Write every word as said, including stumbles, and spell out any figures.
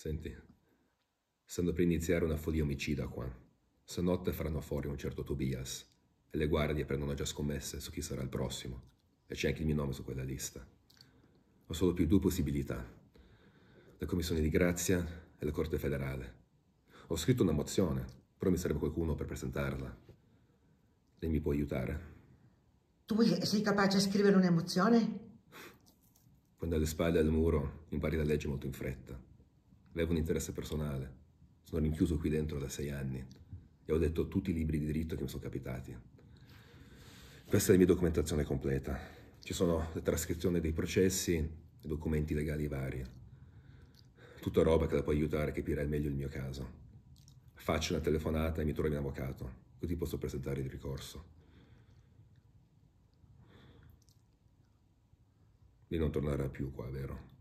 Senti, stanno per iniziare una follia omicida qua. Stanotte faranno fuori un certo Tobias e le guardie prendono già scommesse su chi sarà il prossimo. E c'è anche il mio nome su quella lista. Ho solo più due possibilità. La Commissione di Grazia e la Corte Federale. Ho scritto una mozione, però mi serve qualcuno per presentarla. Lei mi può aiutare? Tu sei capace a scrivere un'emozione? Quando alle spalle al muro impari la legge molto in fretta. Avevo un interesse personale. Sono rinchiuso qui dentro da sei anni e ho letto tutti i libri di diritto che mi sono capitati. Questa è la mia documentazione completa. Ci sono le trascrizioni dei processi e documenti legali vari. Tutta roba che la può aiutare a capire al meglio il mio caso. Faccio una telefonata e mi trovo un avvocato, così posso presentare il ricorso. Lei non tornerà più qua, vero?